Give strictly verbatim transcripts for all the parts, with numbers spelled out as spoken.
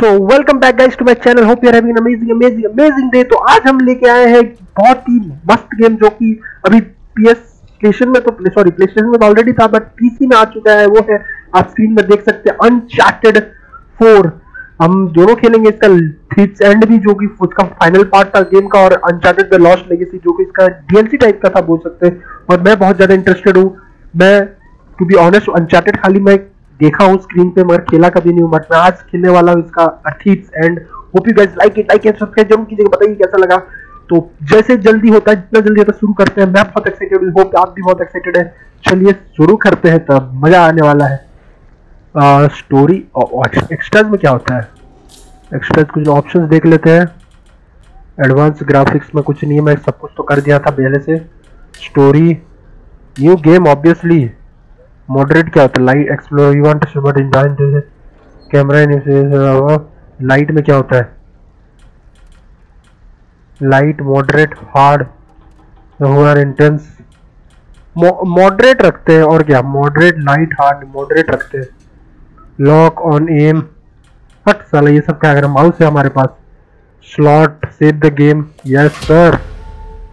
So welcome back guys to my channel. Hope you are having an amazing amazing amazing day. तो आज हम लेके आए हैं बहुत ही मस्त गेम जो कि अभी पीएस स्टेशन में तो सॉरी प्ले स्टेशन में ऑलरेडी था बट पीसी में आ चुका है। वो है आप स्क्रीन में देख सकते हैं अनचार्टेड फोर। हम दोनों खेलेंगे, इसका थ्रीथ एंड भी जो कि उसका फाइनल पार्ट था गेम का, और अनचार्टेड द लॉस्ट लेगेसी जो कि इसका डीएलसी टाइप का था बोल सकते हैं। और मैं बहुत ज्यादा इंटरेस्टेड हूँ। मैं टू बी ऑनेस्ट अनचार्टेड खाली मैं देखा हूँ स्क्रीन पे मगर खेला कभी नहीं हूँ, बट मैं आज खेलने वाला हूँ इसका thief's end. Hope you guys like it, like and subscribe जरूर कीजिएगा, बताइए कैसा लगा। तो जैसे जल्दी होता है जितना जल्दी होता है शुरू करते हैं। मैं बहुत एक्साइटेड हूँ, होप आप भी बहुत एक्साइटेड है। चलिए शुरू करते हैं, तब मजा आने वाला है। आ, स्टोरी और एक्स्ट्राज में क्या होता है, एक्स्ट्राज कुछ ऑप्शंस देख लेते हैं। एडवांस ग्राफिक्स में कुछ नहीं है, मैं सब कुछ तो कर दिया था पहले से। Story, new game obviously. Moderate क्या होता है, light explore you want to but enjoy camera. Light में क्या होता है, लाइट मॉडरेट हार्ड और इंटेंस। मॉडरेट रखते हैं और क्या, मॉडरेट लाइट हार्ड मॉडरेट रखते हैं। लॉक ऑन एम, हट साला ये सब क्या कर रहा, माउस है हमारे पास। Slot save the game, yes sir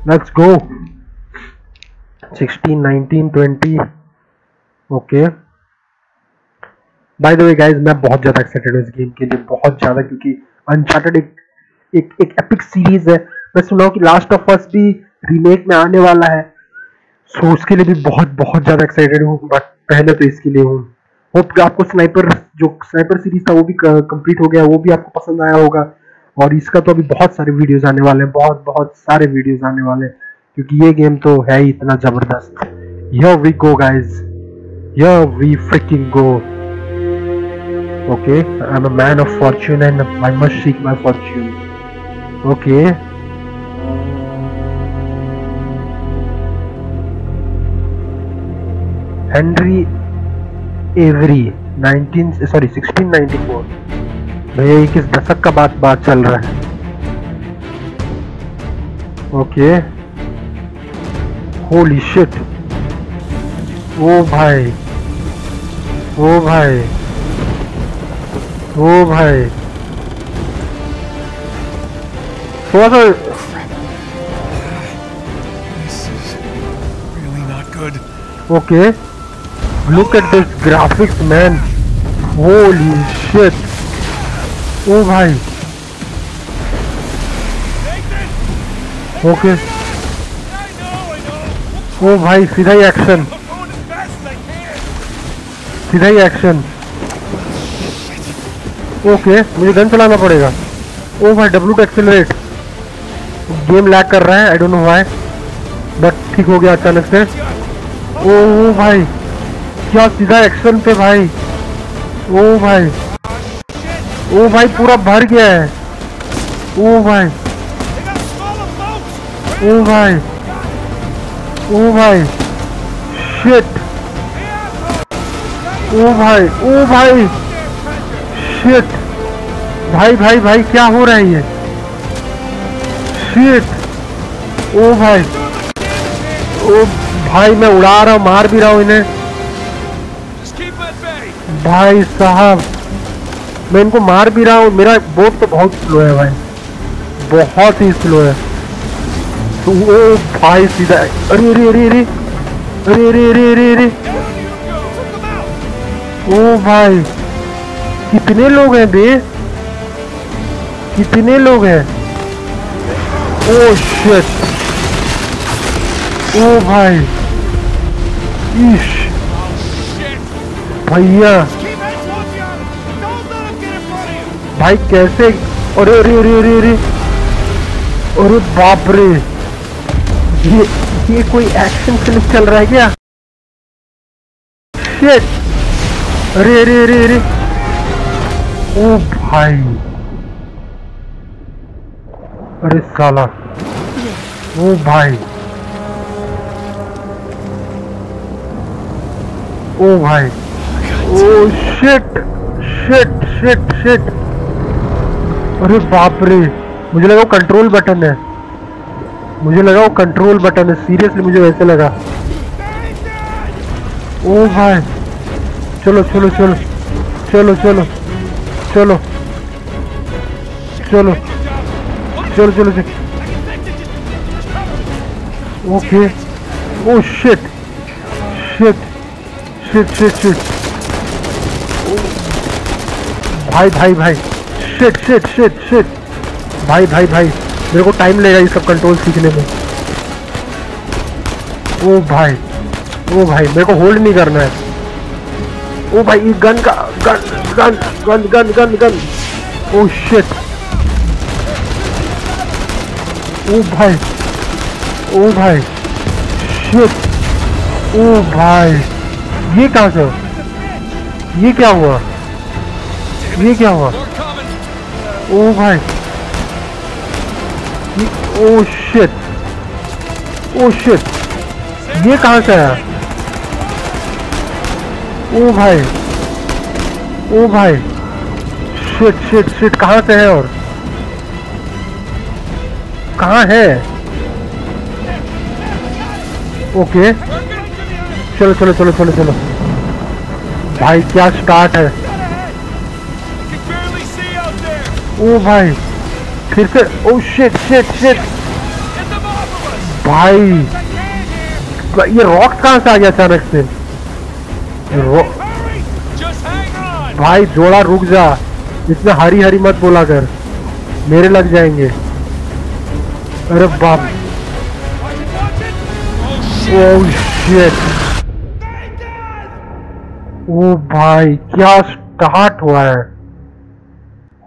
let's go. Sixteen nineteen twenty okay. By the way guys मैं बहुत ज़्यादा एक्साइटेड हूँ इस गेम के लिए, बहुत ज़्यादा, क्योंकि अनचार्टेड एक एक एक एपिक सीरीज है। मैं सुना हूँ कि लास्ट ऑफ अस भी रीमेक में आने वाला है, सो so, उसके लिए भी बहुत बहुत ज़्यादा एक्साइटेड हूँ, बट पहले तो इसके लिए हूँ। होप आपको स्नाइपर जो स्नाइपर सीरीज था वो भी कंप्लीट हो गया, वो भी आपको पसंद आया होगा। और इसका तो अभी बहुत सारे वीडियोस आने वाले हैं, बहुत बहुत सारे वीडियोस आने वाले हैं, क्योंकि ये गेम तो है ही इतना ज़बरदस्त। Here we go guys, here we freaking go. Okay I am a man of fortune and I must seek my fortune. Okay Henry every nineteen sorry sixteen ninety four. भैया ये किस दशक का बात बात चल रहा है। ओके होली शिट, ओ भाई ओ भाई ओ भाई। थोड़ा सा okay Look at this graphics man, holy shit, oh भाई, okay, oh भाई सीधा ही action, सीधा ही action, okay मुझे गन चलाना पड़ेगा। oh भाई W to accelerate, game lag कर रहा है I don't know why, but ठीक हो गया अचानक से। oh भाई क्या सीधा एक्शन पे भाई, ओ भाई ओ भाई पूरा भर गया है। ओ भाई ओ भाई ओ भाई शिट, ओ भाई ओ भाई शिट, भाई भाई भाई क्या हो रहा है ये, शिट ओ भाई ओ भाई। मैं उड़ा रहा हूँ, मार भी रहा हूँ इन्हें भाई साहब, मैं इनको मार भी रहा हूँ। मेरा बोट तो बहुत स्लो है भाई, बहुत ही स्लो है। तो वो भाई सीधा अरे अरे अरे अरे अरे अरे अरे अरे अरे ओ भाई कितने लोग हैं बे, कितने लोग हैं। ओ शिट ओ भाई ईश भैया भाई कैसे, अरे अरे अरे अरे अरे अरे बाप रे। ये ये कोई एक्शन फिल्म चल रहा है क्या, शिट अरे अरे अरे अरे ओ भाई अरे साला ओ भाई ओ भाई oh shit shit shit shit अरे बाप रे। मुझे लगा वो कंट्रोल बटन है, मुझे लगा वो कंट्रोल बटन है, सीरियसली मुझे वैसे लगा। ओ भाई चलो चलो चलो चलो चलो चलो चलो चलो चलो चलो okay oh shit shit shit shit shit भाई भाई भाई शिट शिट शिट शिट भाई भाई भाई मेरे को टाइम लगेगा ये सब कंट्रोल सीखने में। ओ भाई ओ भाई मेरे को होल्ड नहीं करना है। ओ भाई ये गन का gun gun gun gun gun gun oh shit oh भाई ओ भाई शिट ओ भाई ये कहाँ से ये क्या हुआ ये क्या हुआ ओ भाई ओ शिट ओ शिट ये कहाँ से आया। ओ भाई ओ भाई शिट शिट शिट कहाँ से है और कहाँ है। ओके चलो चलो चलो चलो चलो भाई क्या स्टार्ट है। ओ भाई फिर से ओ शिट शिट शिट भाई ये रॉक्स कहाँ से आ गया अचानक से। भाई जोड़ा रुक जा इसमें हरी हरी मत बोला कर मेरे लग जाएंगे। अरे बाप ओ शिट ओ भाई क्या स्टार्ट हुआ है।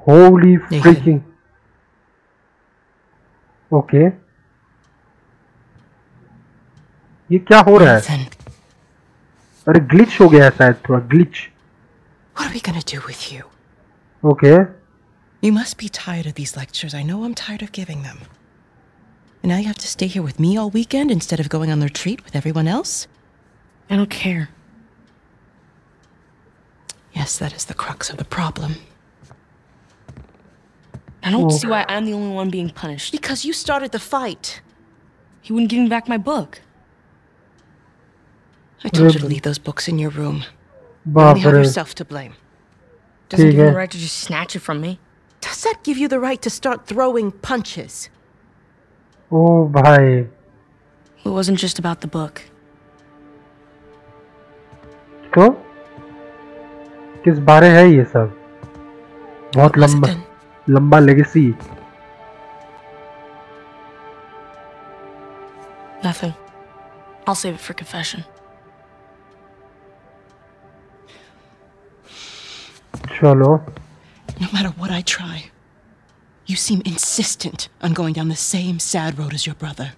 Holy freaking okay okay. ये क्या हो रहा है। अरे ग्लिच हो गया है शायद थोड़ा glitch. What are we gonna do with you? Okay. You must be tired of these lectures. I know I'm tired of giving them. And now you have to stay here with me all weekend instead of going on the retreat with everyone else? I don't care. Yes, that is the crux of the problem. I don't oh. see why I'm the only one being punished. Because you started the fight. He wouldn't give me back my book. I told you to leave those books in your room. You only have yourself to blame. Doesn't give you the right to just snatch it from me. Does that give you the right to start throwing punches? Oh, bhai. It wasn't just about the book. So? किस बारे है ये सब? बहुत लंबा लंबा legacy. Nothing. I'll save it for confession. Chalo. No matter what I try, you seem insistent on going down the same sad road as your brother.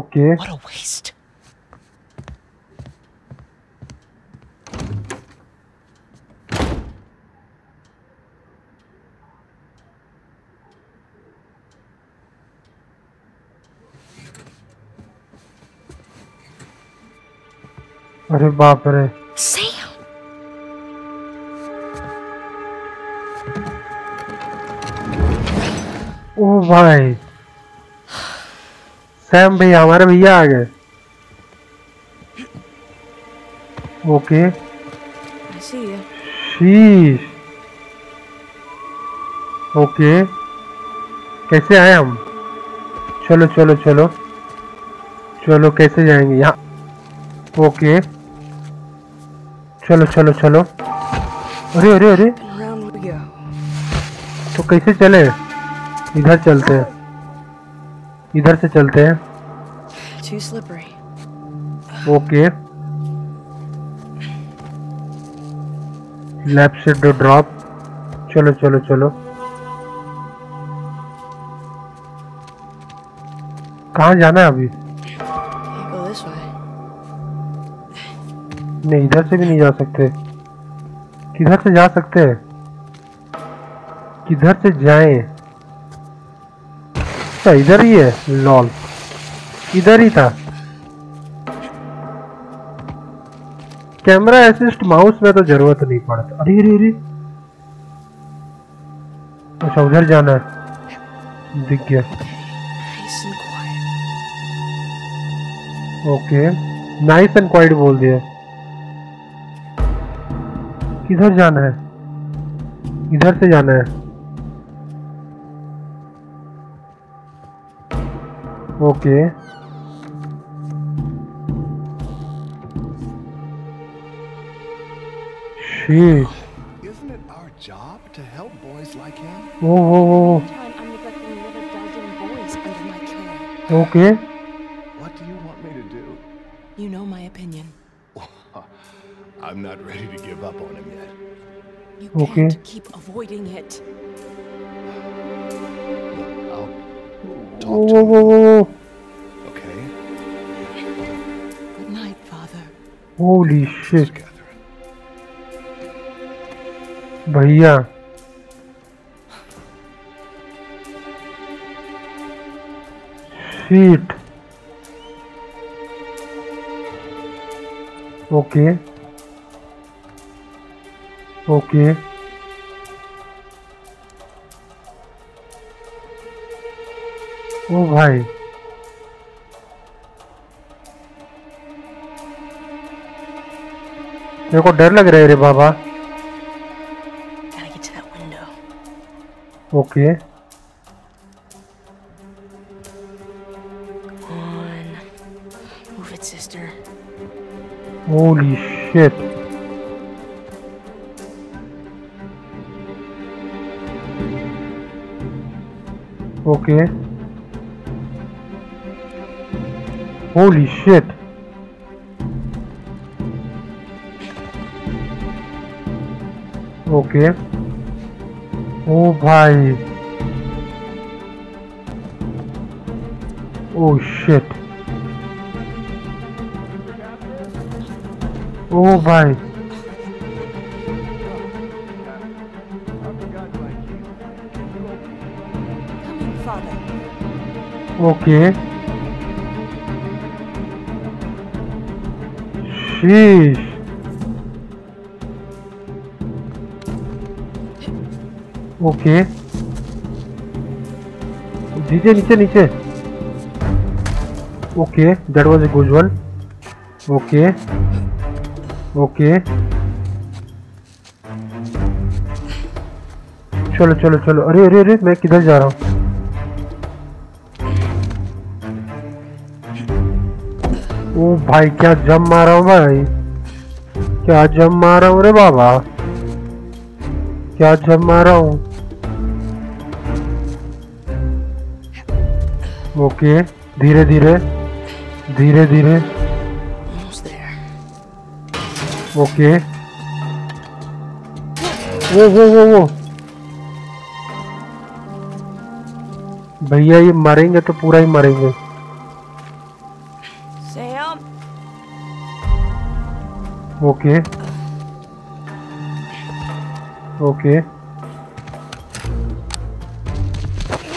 Okay. What a waste. अरे बाप रे Sam. ओ भाई Sam भैया हमारे भैया आ गए। Okay शीश okay कैसे आए हम। चलो चलो चलो चलो कैसे जाएंगे यहाँ। ओके चलो चलो चलो अरे अरे अरे तो कैसे चले। इधर चलते हैं इधर से चलते हैं। ओके लेफ्ट से दो ड्रॉप चलो चलो चलो कहाँ जाना है अभी। नहीं इधर से भी नहीं जा सकते। किधर से जा सकते हैं किधर से जाएं। अच्छा इधर ही है लॉल इधर ही था। कैमरा असिस्ट माउस में तो जरूरत नहीं पड़ता। अरे अरे अरे अच्छा उधर जाना है दिख गया। ओके नाइस एंड क्वाइट बोल दिया। किधर जाना है इधर से जाना है Okay. Sheesh. Isn't it our job to help boys like him? Whoa, whoa, whoa. I'm neglecting another dozen boys under my care. Okay. What do you want me to do? You know my opinion. I'm not ready to give up on him yet. You okay. Can't keep avoiding it. I'll talk to him. Okay. Good night, Father. Holy shit. Bhaiya. Shit. Okay. Okay. Oh, bhai. मेरे को डर लग रहा है रे बाबा. Gotta get to that window. Okay. Come on. Move it, sister. Holy shit. Okay. Holy shit. Okay. Oh bhai. Oh shit. Oh bhai. Okay. Sheesh. Okay. नीचे नीचे नीचे. Okay, that was a good one. Okay. Okay. चलो चलो चलो. अरे अरे अरे मैं किधर जा रहा हूँ? ओ भाई क्या जम मारा हूँ भाई, क्या जम मारा हूँ रे बाबा, क्या जम मारा हूँ. ओके धीरे धीरे धीरे धीरे. ओके वो वो वो वो भैया ये मरेंगे तो पूरा ही मरेंगे. Okay. Okay.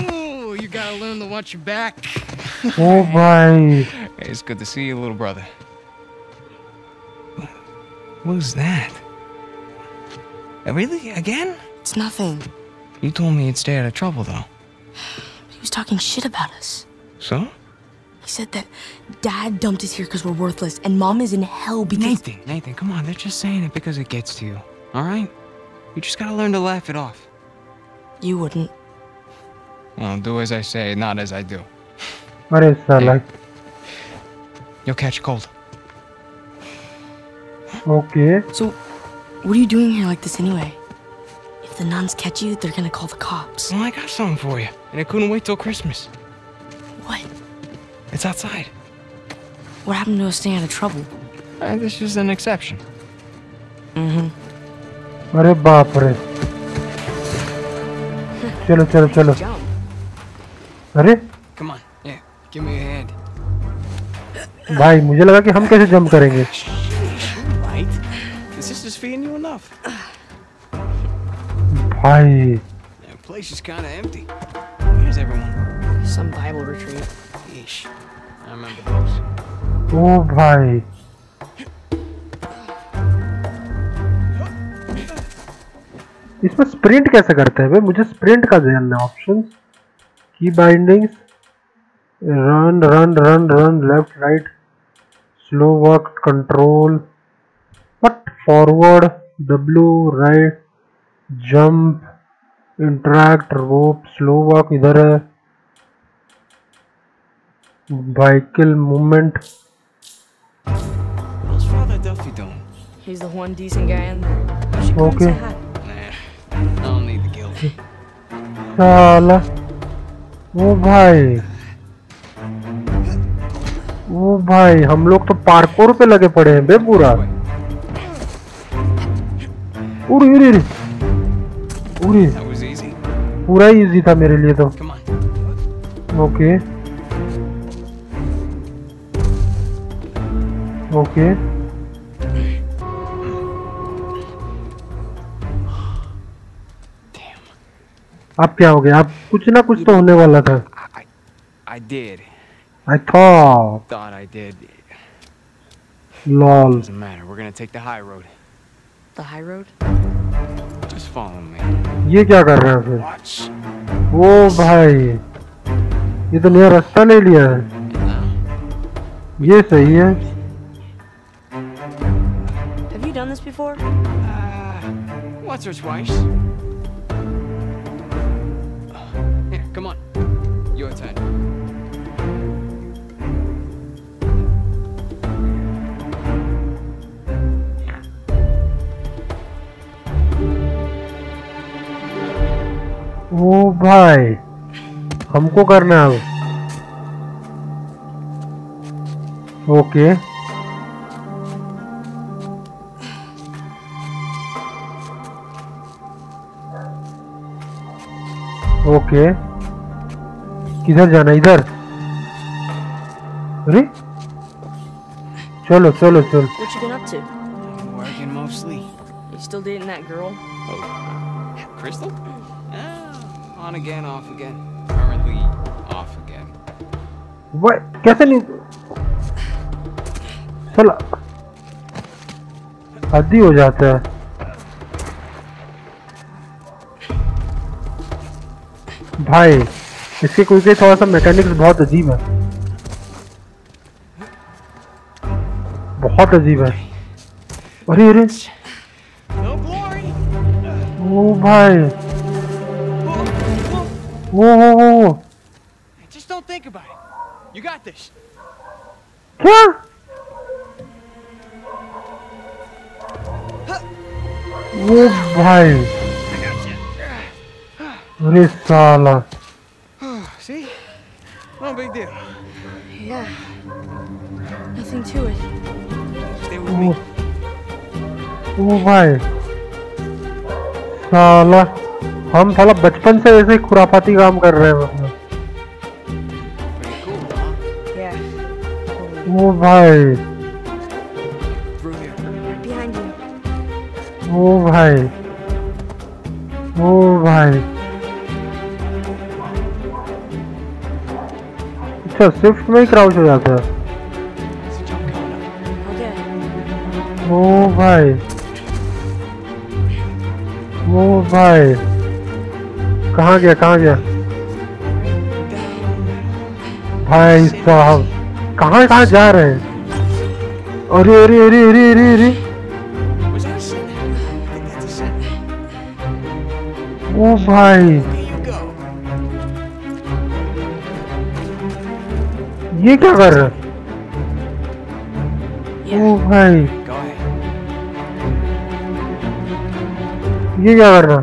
Ooh, you gotta learn to watch your back. Oh my! Hey, it's good to see you, little brother. Who's that? Really? Again? It's nothing. You told me he'd stay out of trouble, though. He was talking shit about us. So? He said that Dad dumped us here because we're worthless, and Mom is in hell because— Nathan, Nathan, come on, they're just saying it because it gets to you, all right? You just gotta learn to laugh it off. You wouldn't. Well, do as I say, not as I do. What is that like? You'll catch cold. Okay. So, what are you doing here like this anyway? If the nuns catch you, they're gonna call the cops. Well, I got something for you, and I couldn't wait till Christmas. What? It's outside. What happened to us staying out of trouble? Uh, this is an exception. Mm-hmm. अरे बाप रे. चलो चलो चलो. अरे. Come on, yeah, give me a hand. भाई मुझे लगा कि हम कैसे जंप करेंगे. Right? Is this just feeding you enough? भाई. The place is kind of empty. Where's everyone? Some Bible retreat. I remember those. Oh, bhai. इसमें sprint कैसे करते हैं भाई? मुझे स्प्रिंट का जानना है. Options, key bindings, run run run run, left right, slow walk, control, but forward, W right, jump, interact, rope, slow walk इधर है. Vehicle movement. How's Father Duffy doing? He's the one decent guy in there. Okay. Nah, I don't need the guilt. Sala. Oh, bhai. Oh, bhai. हम लोग तो parkour पे लगे पड़े हैं बे पूरा. उरी उरी उरी. पूरा easy था मेरे लिए तो. Okay. Okay. आप क्या हो गए? आप कुछ ना कुछ तो होने वाला था. I did. I thought. Thought I did. Lol. Doesn't matter. We're gonna take the high road. The high road? Just follow me. ये क्या कर रहे हो फिर? Watch. वो भाई, ये तो नया रास्ता ले लिया है. ये सही है. Have you done this before? Uh, once or twice. Here, come on. Your turn. ओ भाई हमको करना है. ओके ओके किधर जाना इधर. अरे चलो चलो चलो. What you been up to? Working mostly. You still dating that girl? Oh, Crystal? On again, off again. Currently off again. What? कैसे नहीं? चल, आदि हो जाता है. भाई, इसके कुछ थोड़ा सा मैकेनिक्स बहुत अजीब है. बहुत अजीब है. अरे अरे. ओ भाई. Whoa, whoa, whoa. Just don't think about it. You got this. Huh? Oh, bhai. Arey saala. See? No big deal. Yeah. Nothing to it. Stay with me. Oh, bhai. Saala. हम साला बचपन से ऐसे खुराफाती काम कर रहे हैं. ओ भाई ओ भाई ओ भाई. अच्छा स्विफ्ट में ही क्राउच हो जाता है. ओ भाई ओ भाई. कहाँ गया कहाँ गया भाई साहब? कहाँ कहाँ जा रहे हैं? अरे अरे अरे अरे अरे अरे. ओ भाई ये क्या कर रहा है? ओ भाई ये क्या कर रहा है?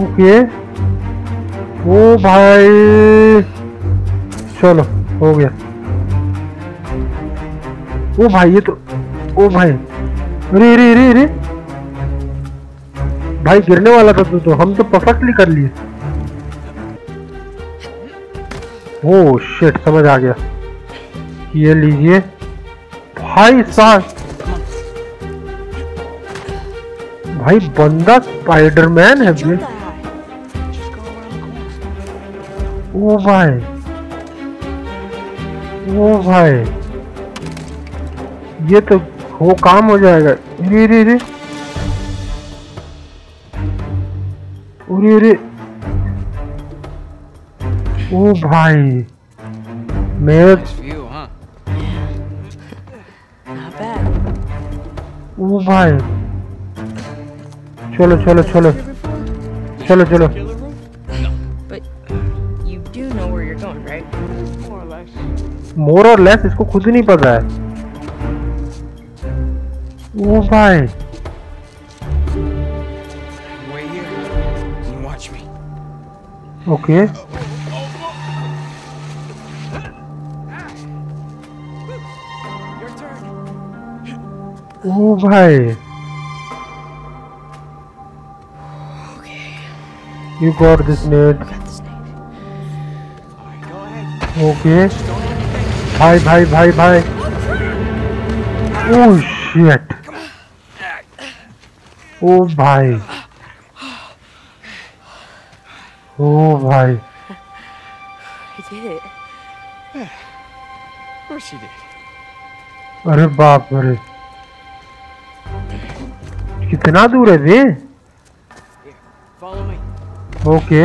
ओके ओ भाई चलो हो गया. ओ भाई ये तो ओ भाई अरे अरे अरे अरे भाई गिरने वाला था तू तो. हम तो परफेक्टली कर लिए. ओ शिट समझ आ गया. ये लीजिए भाई साहब. भाई बंदा स्पाइडरमैन है ये. ओ भाई ओ भाई ये तो वो काम हो जाएगा. अरे अरे अरे अरे अरे. ओ भाई मेरे ओ भाई cholo, cholo, cholo. Cholo, cholo. No. But you do know where you're going, right? More or less. More or less? इसको खुद ही नहीं पता है. Oh भाई. Wait here. You watch me. Okay. Oh bhai. Okay. You got this, mate. I got this, mate. Go ahead. Okay. Bhai, bhai, bhai, bhai. Oh shit. Oh bhai. Oh bhai. I did it. Of course you did. अरे बाप रे. कितना दूर है बे? Okay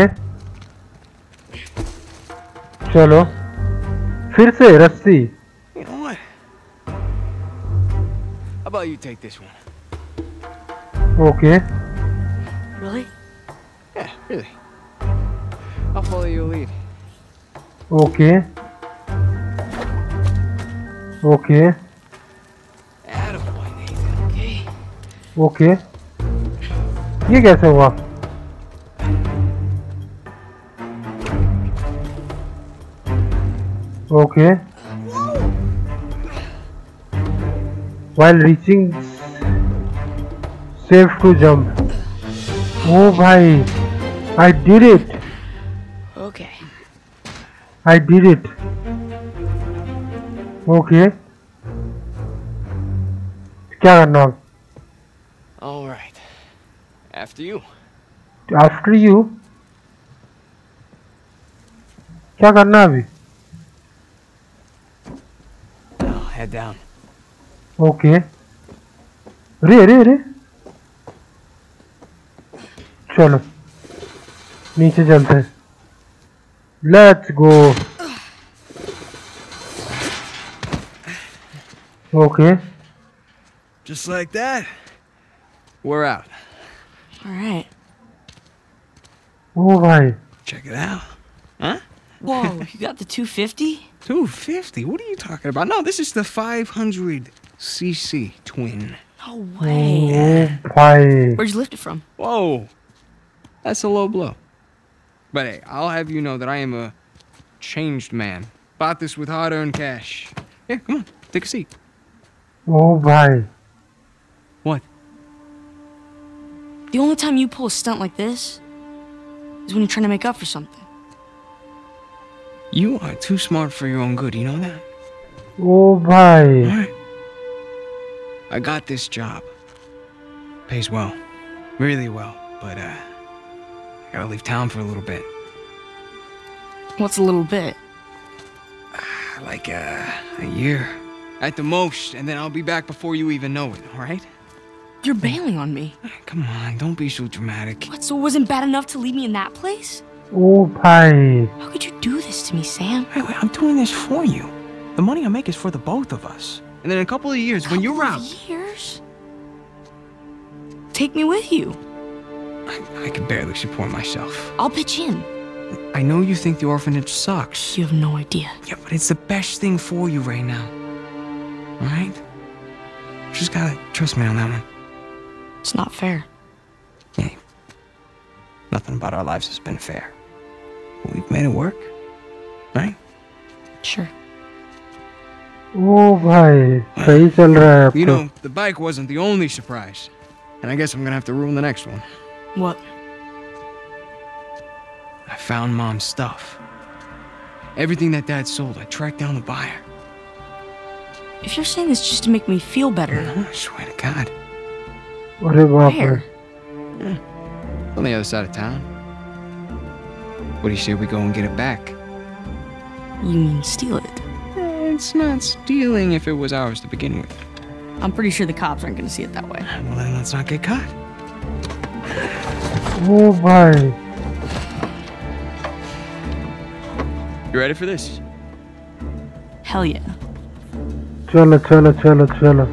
चलो फिर से रस्सी. Okay okay okay okay okay. ये कैसे हुआ? Okay while reaching safe to jump. ओ भाई I did it. Okay I did it. Okay क्या करना? All right. After you. After you. क्या करना है अभी? Head down. Okay. रे रे रे. चलो. नीचे चलते हैं. Let's go. Okay. Just like that. We're out. All right. Oh my. Check it out. Huh? Whoa, you got the two fifty? two fifty? What are you talking about? No, this is the five hundred c c twin. No way. Yeah. Where'd you lift it from? Whoa. That's a low blow. But hey, I'll have you know that I am a changed man. Bought this with hard-earned cash. Yeah, come on. Take a seat. Oh my. What? The only time you pull a stunt like this is when you're trying to make up for something. You are too smart for your own good, you know that? Oh, bhai. Right. I got this job. Pays well. Really well. But, uh, I gotta leave town for a little bit. What's a little bit? Uh, like, uh, a year. At the most, and then I'll be back before you even know it, alright? You're bailing on me. Come on, don't be so dramatic. What, so it wasn't bad enough to leave me in that place? Oh, bhai. How could you do this to me, Sam? Hey, wait, I'm doing this for you. The money I make is for the both of us. And then in a couple of years, couple when you're out... years? Take me with you. I, I can barely support myself. I'll pitch in. I know you think the orphanage sucks. You have no idea. Yeah, but it's the best thing for you right now. All right? You just gotta trust me on that one. It's not fair. Hey, nothing about our lives has been fair. But we've made it work, right? Sure. Oh, bhai. Well, you know, the bike wasn't the only surprise. And I guess I'm gonna have to ruin the next one. What? I found Mom's stuff. Everything that Dad sold, I tracked down the buyer. If you're saying this just to make me feel better... No, I swear to God. What about her? Yeah. On the other side of town. What do you say we go and get it back? You mean steal it? It's not stealing if it was ours to begin with. I'm pretty sure the cops aren't going to see it that way. Well, then let's not get caught. Oh, boy. You ready for this? Hell yeah. Chalo, chalo, chalo, chalo.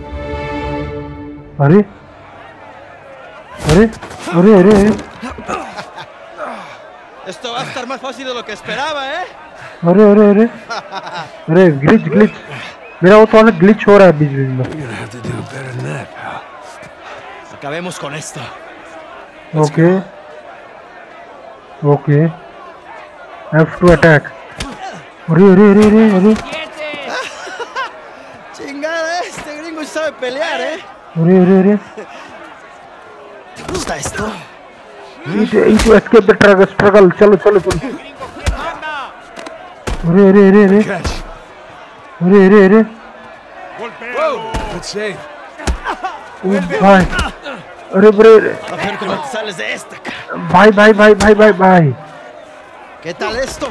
Are you? अरे अरे अरे esto va a estar más fácil de lo que esperaba, eh. अरे अरे अरे अरे glitch glitch मेरा वो तो glitch हो रहा है बीच में. Acabemos con esto. Okay. Okay. Have to attack. अरे अरे अरे अरे अरे chingada, este gringo sabe pelear, eh. अरे अरे अरे ¿Está esto? Into escape the struggle, struggle. चलो चलो चलो. अरे अरे अरे अरे अरे अरे अरे good save. भाई अरे अरे भाई भाई भाई भाई भाई भाई ¿Qué tal esto?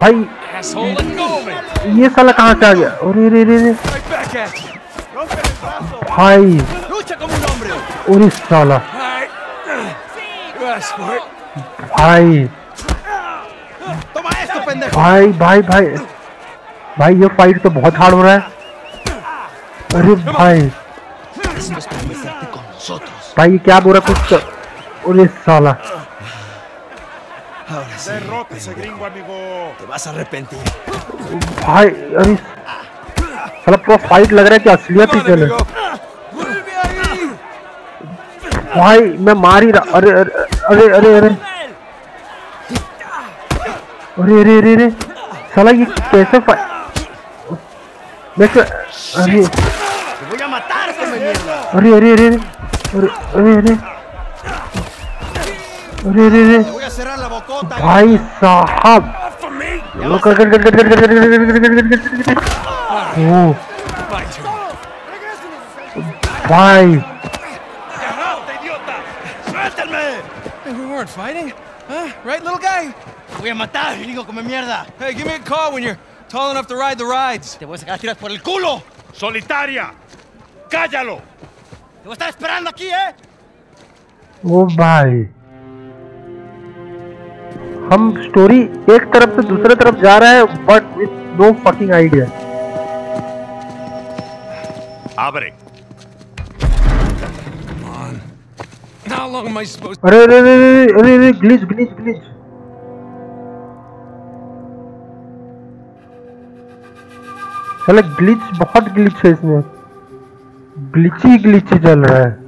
भाई ये साला कहाँ से आ गया? अरे अरे अरे भाई और इस साला भाई भाई भाई भाई भाई ये फाइट तो बहुत हार्ड हो रहा है. अरे भाई भाई क्या बोल रहा कुछ और इस साला भाई. अरे साला पूरा फाइट लग रहा है कि असलियत ही चले भाई. मैं मार ही रहा. अरे अरे अरे अरे अरे अरे अरे अरे अरे साला ये कैसे फाइट. अरे अरे अरे अरे अरे अरे अरे अरे अरे भाई साहब भाई we weren't fighting, huh? Right, little guy? Voy a matar, gringo, come mierda. Hey, give me a call when you're tall enough to ride the rides. Te voy a sacar tiras por el culo. Solitaria. Cállalo. Te voy a estar esperando aquí, eh. Oh, bye. हम story एक तरफ से दूसरे तरफ जा रहे हैं but with no fucking idea. अरे अरे अरे अरे ग्लिच ग्लिच ग्लिच साला ग्लिच बहुत ग्लिच है इसमें. ग्लिची ग्लिची चल रहा है.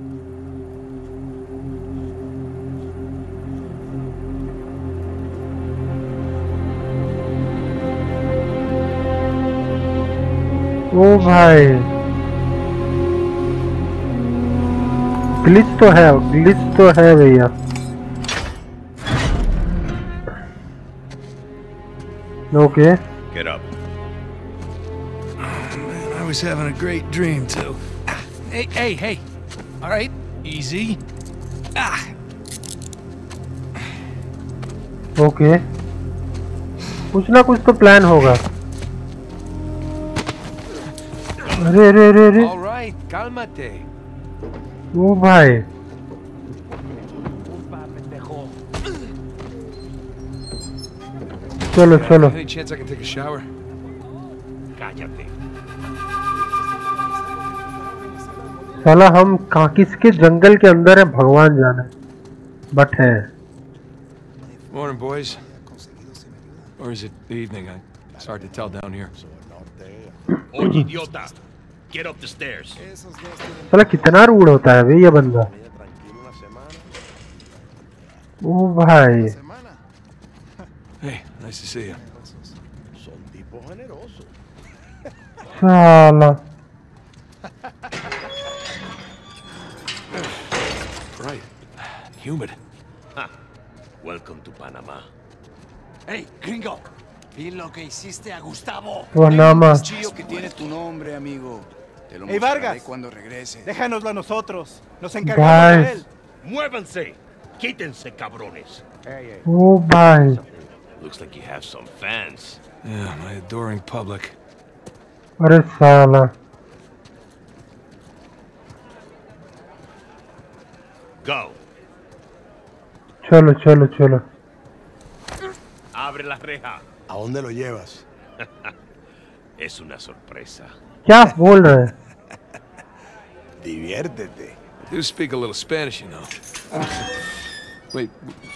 ओ भाई ग्लिच तो है ग्लिच तो है भैया. Okay get up. I was having a great dream too. Hey hey hey. All right, easy. Ah. Okay. कुछ ना कुछ तो प्लान होगा. अरे अरे अरे अरे All right, cálmate. ओ भाई चलो चलो साला हम काकिस के जंगल के अंदर है. भगवान जाने बट है. Morning, boys. Or is it the evening? It's hard to tell down here. Oye, idiota. Get up the stairs. साला कितना रूड होता है ये बंदा. ओ भाई. Hey, nice to see you. Son tipo generoso. साला. Right. Humid. Huh. Welcome to Panama. Hey, gringo. Vi lo que hiciste a Gustavo. Panama. Que tiene tu nombre, amigo. Te lo mostraré cuando regrese. Déjanoslo a nosotros. Nos encargamos de él. Muévanse. Quítense, cabrones. Oh, bye. Looks like you have some fans. Yeah, my adoring public. What sala. Go. Chalo, chalo, chalo. Abre la reja. ¿A dónde lo llevas? Es una sorpresa. ¿Qué has vuelto? Diviértete. I do speak a little Spanish, you know. Wait,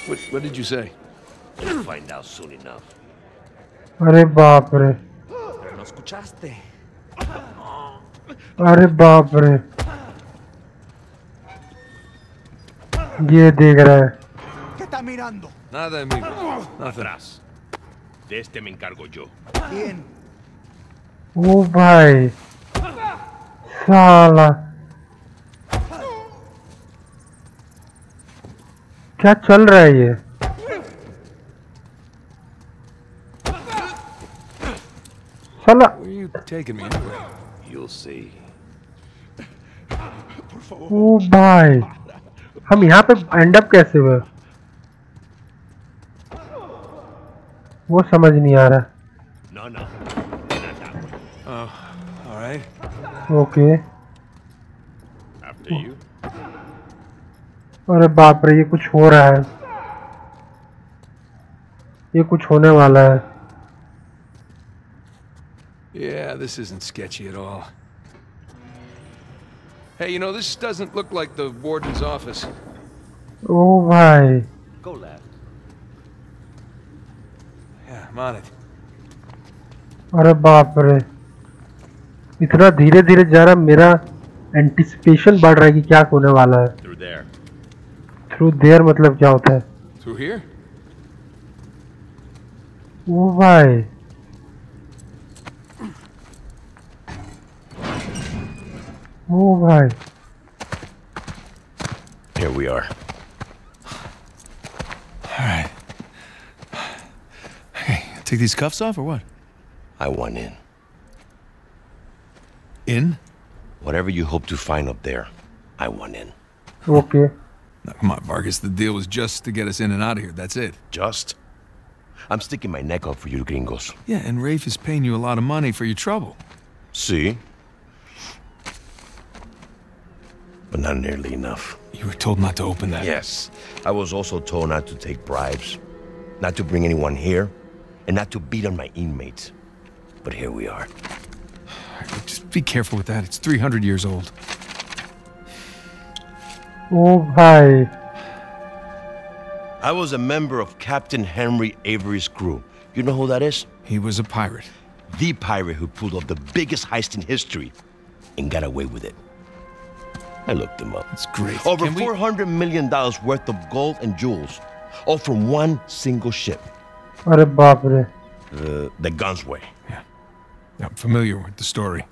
what, what did you say? You'll find out soon enough. Arre bapre. No escuchaste. Arre bapre. Ye dekh raha hai. ¿Qué está mirando? Nada, amigo. Nada. De este me encargo yo. Bien. Oh, bhai. Sala. क्या चल रहा है ये? साला ओ भाई हम यहाँ पे एंड अप कैसे हुए? वो समझ नहीं आ रहा। ओके अरे बाप रे ये कुछ हो रहा है ये कुछ होने वाला है Yeah, this isn't sketchy at all. Hey, you know this doesn't look like the warden's office. Oh my. Go left. Yeah, I'm on it. अरे बाप रे इतना धीरे धीरे जा रहा मेरा एंटिसिपेशन बढ़ रहा है कि क्या होने वाला है Through there. Through there मतलब क्या होता है? Through here? Oh भाई Oh भाई Here we are. All right. Hey, take these cuffs off or what? I want in. In? Whatever you hope to find up there, I want in. Okay. Now, come on, Vargas. The deal was just to get us in and out of here. That's it. Just? I'm sticking my neck out for you gringos. Yeah, and Rafe is paying you a lot of money for your trouble. See? But not nearly enough. You were told not to open that. Yes. I was also told not to take bribes, not to bring anyone here, and not to beat on my inmates. But here we are. All right, well, just be careful with that. It's three hundred years old. Oh, hi. I was a member of Captain Henry Avery's crew. You know who that is? He was a pirate. The pirate who pulled off the biggest heist in history and got away with it. I looked him up. It's great. Over four hundred million dollars worth of gold and jewels, all from one single ship. What a bopper. Uh, the Gunsway. Yeah. I'm familiar with the story.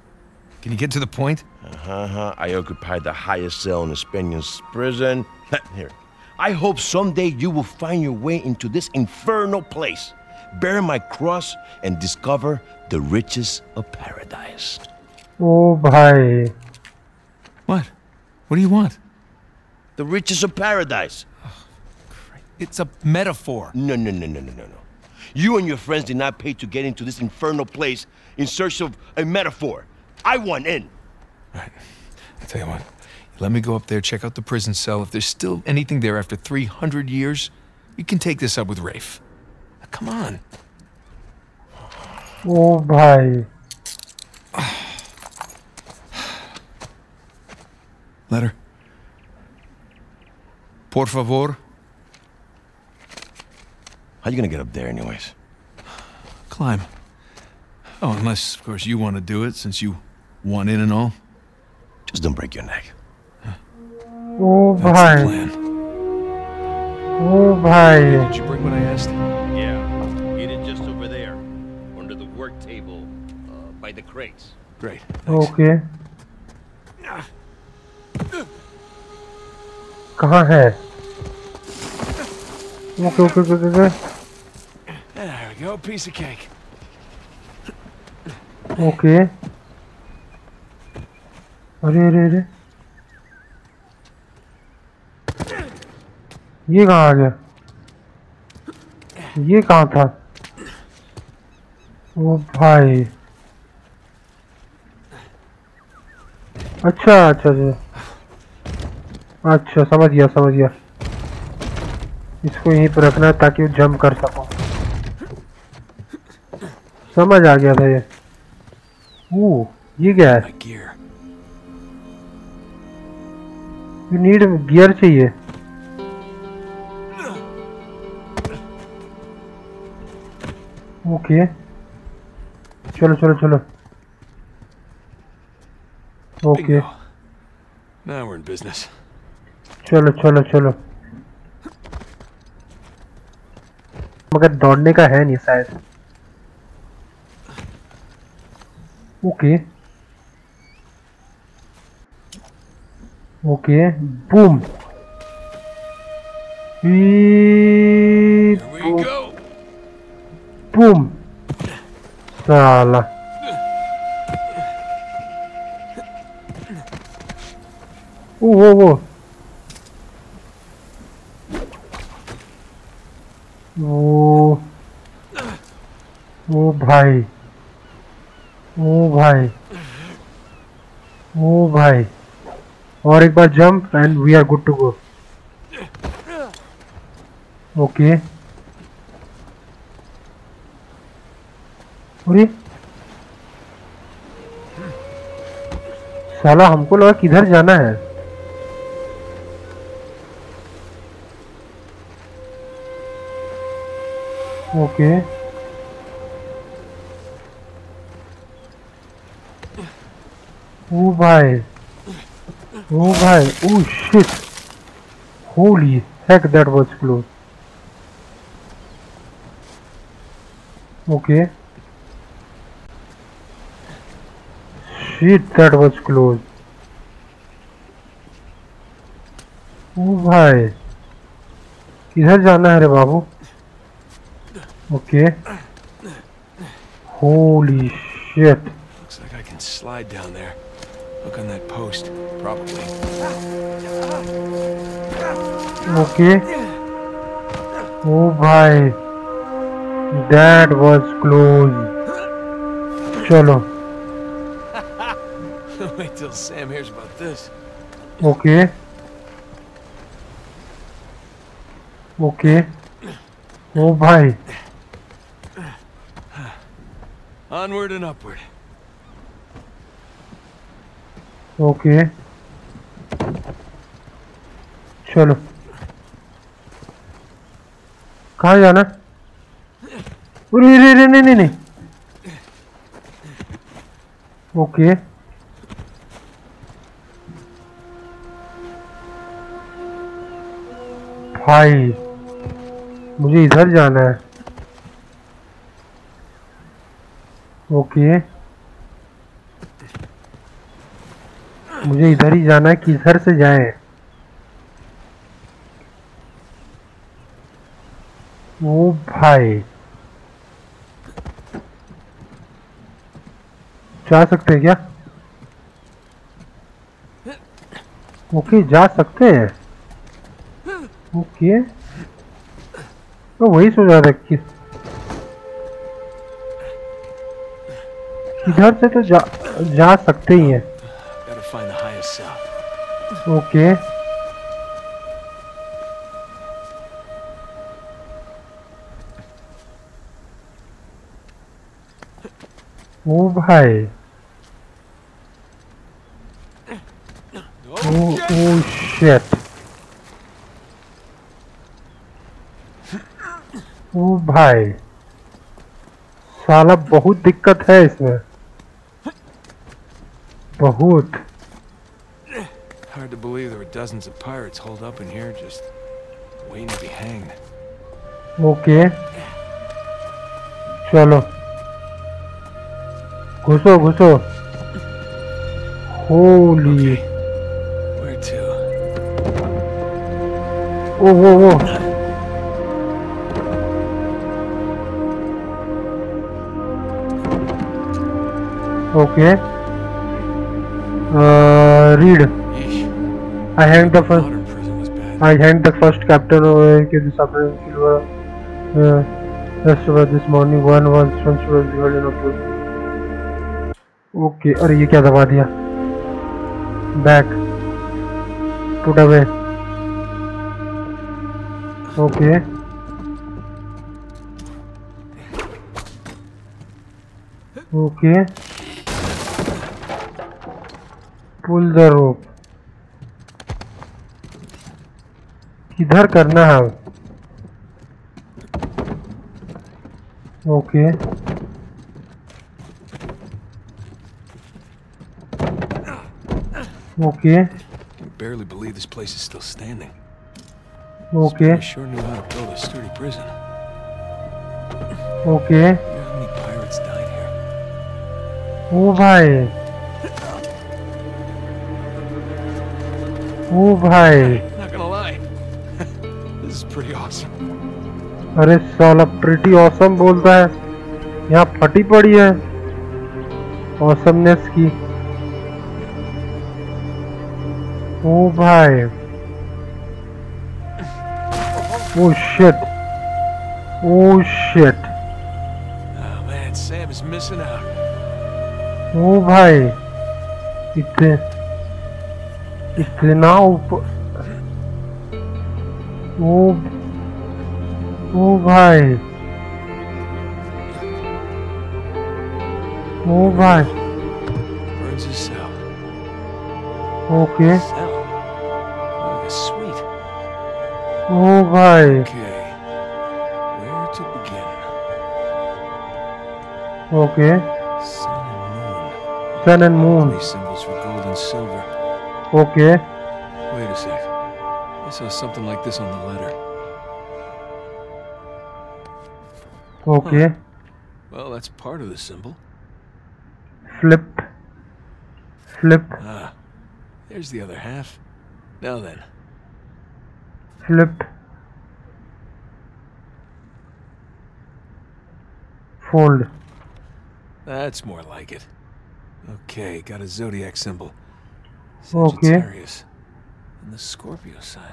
Can you get to the point? Uh-huh. I occupied the highest cell in Espanol's prison. Here. I hope someday you will find your way into this infernal place, bear my cross, and discover the riches of paradise. Oh, bhai. What? What do you want? The riches of paradise. Oh, it's a metaphor. No, no, no, no, no, no, no. You and your friends did not pay to get into this infernal place in search of a metaphor. I want in. All right. I'll tell you what. Let me go up there, check out the prison cell. If there's still anything there after three hundred years, you can take this up with Rafe. Now, come on. Oh, bhai. Letter. Por favor. How you gonna get up there anyways? Climb. Oh, unless, of course, you want to do it, since you want in and all. Just don't break your neck. Huh? Oh, that's bhai. The plan. Oh, bhai. Did you bring what I asked? Yeah. Get it just over there, under the work table, uh, by the crates. Great. Thanks. Okay. कहाँ है? Okay, okay, okay, okay. There we go, piece of cake. Okay. अरे अरे अरे ये कहाँ आ गया? ये कहाँ था? ओ भाई अच्छा अच्छा अच्छा अच्छा समझ गया समझ गया इसको यहीं पर रखना ताकि वो जंप कर सको समझ आ गया था ये ओ ये क्या है You need a gear चाहिए. Okay. चलो चलो चलो. Okay. Now we're in business. चलो चलो चलो. मगर दौड़ने का है नहीं शायद. Okay. Okay, boom. Here we boom. Go. Boom. Sala. Oh, whoa, whoa. Oh. Oh, bhai. Oh, bhai. Oh, bhai. और एक बार jump and we are good to go. Okay अरे साला हमको लगा किधर जाना है. Okay okay. ओ भाई oh bhai, oh shit, holy heck, that was close. Okay, shit, that was close. Oh bhai, किधर जाना है रे बाबू. Okay, holy shit. Looks like I can slide down there. Look on that post, probably. Okay. Oh bhai, that was close. Chalo. Wait till Sam hears about this. Okay. Okay. Oh bhai. Onward and upward. Okay चलो कहाँ जाना. अरे रे रे नहीं नहीं. Okay भाई मुझे इधर जाना है. ओके मुझे इधर ही जाना है कि इधर से जाए. ओ भाई जा सकते हैं क्या. ओके जा सकते हैं. ओके तो वही सोचा था कि इधर से तो जा, जा सकते ही हैं. ओके ओ भाई ओ ओ शिट ओ भाई साला बहुत दिक्कत है इसमें बहुत. Hard to believe there were dozens of pirates holed up in here just waiting to be hanged. Okay. Chalo. Ghuso, ghuso. Holy. Okay. Where to? Oh, whoa, whoa. Okay. Uh, read. I hanged the first. I hanged the first captain of the submarine Silver. Just about this morning, one was responsible for the explosion. Okay. अरे ये क्या दबा दिया? Back. Put away. Okay. Okay. Pull the rope. किधर करना है? Okay okay barely believe this place is still standing. Okay. Sure knew how to build a sturdy prison. Okay. How many pirates died here? Oh bhai. Oh bhai. Not gonna lie. This is pretty awesome. अरे साला pretty awesome बोलता है. यहाँ फटी पड़ी है. Awesomeness की. Oh bhai. Oh shit. Oh shit. Oh man, Sam is missing out. Oh bhai. Itne itna upar. Oh. Oh bhai. Oh bhai. Burns his cell. Okay. Oh bhai. Okay. Where to begin? Okay. Sun and moon. Sun and moon. These symbols for gold and silver. Okay. Wait a sec. I saw something like this on the letter. Okay. Huh. Well, that's part of the symbol. Flip. Flip. Ah. There's the other half. Now then. Flip. Fold. That's more like it. Okay, got a zodiac symbol. Sagittarius. Okay. And the Scorpio sign.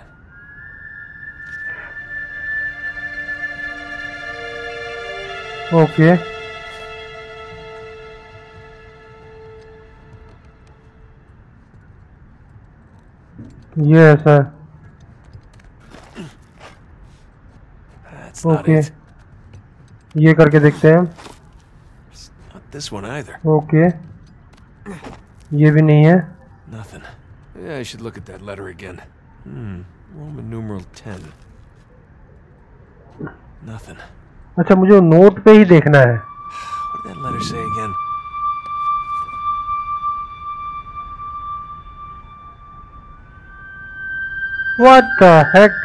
Okay. Yes, sir. Okay ये करके देखते हैं हम okay ये भी नहीं है अच्छा मुझे नोट पे ही देखना है what the heck